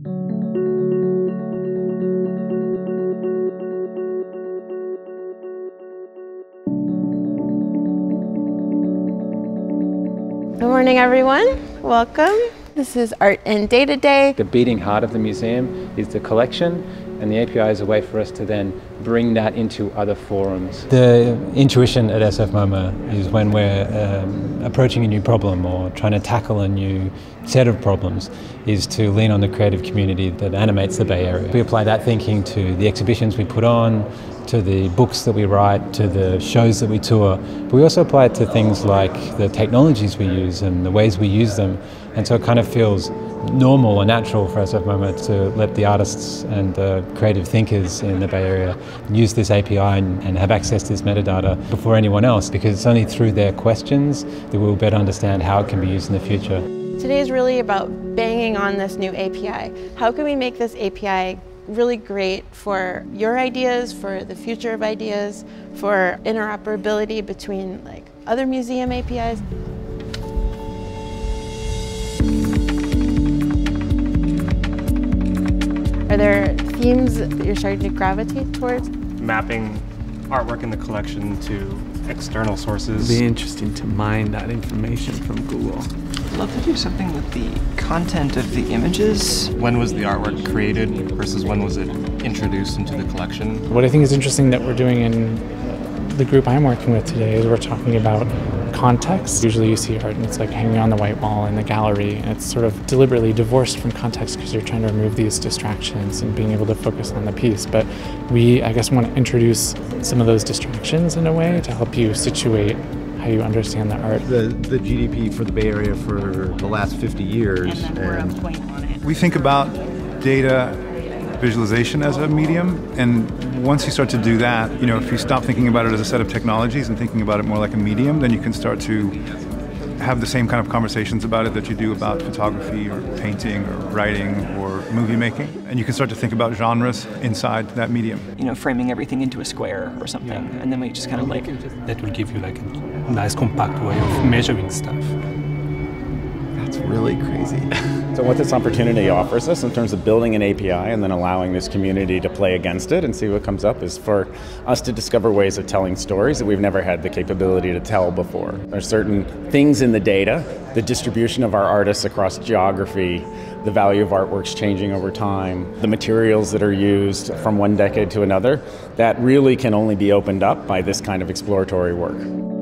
Good morning, everyone. Welcome. This is Art and Day to Day. The beating heart of the museum is the collection, and the API is a way for us to then bring that into other forums. The intuition at SFMOMA is when we're approaching a new problem or trying to tackle a new set of problems is to lean on the creative community that animates the Bay Area. We apply that thinking to the exhibitions we put on, to the books that we write, to the shows that we tour, but we also apply it to things like the technologies we use and the ways we use them, and so it kind of feels normal or natural for SFMOMA to let the artists and the creative thinkers in the Bay Area use this API and have access to this metadata before anyone else, because it's only through their questions that we'll better understand how it can be used in the future. Today is really about banging on this new API. How can we make this API really great for your ideas, for the future of ideas, for interoperability between like other museum APIs? Are there themes that you're starting to gravitate towards? Mapping artwork in the collection to external sources. It'd be interesting to mine that information from Google. I'd love to do something with the content of the images. When was the artwork created versus when was it introduced into the collection? What I think is interesting that we're doing in the group I'm working with today is we're talking about context. Usually you see art and it's like hanging on the white wall in the gallery, and it's sort of deliberately divorced from context because you're trying to remove these distractions and being able to focus on the piece. But we, I guess, want to introduce some of those distractions in a way to help you situate how you understand the art. The GDP for the Bay Area for the last 50 years. And we're on point on it. We think about data visualization as a medium, and once you start to do that, you know, if you stop thinking about it as a set of technologies and thinking about it more like a medium, then you can start to have the same kind of conversations about it that you do about photography or painting or writing or movie making, and you can start to think about genres inside that medium. You know, framing everything into a square or something, yeah. And then we just kind of like... That will give you like a nice compact way of measuring stuff. That's really crazy. So what this opportunity offers us in terms of building an API and then allowing this community to play against it and see what comes up is for us to discover ways of telling stories that we've never had the capability to tell before. There are certain things in the data, the distribution of our artists across geography, the value of artworks changing over time, the materials that are used from one decade to another, that really can only be opened up by this kind of exploratory work.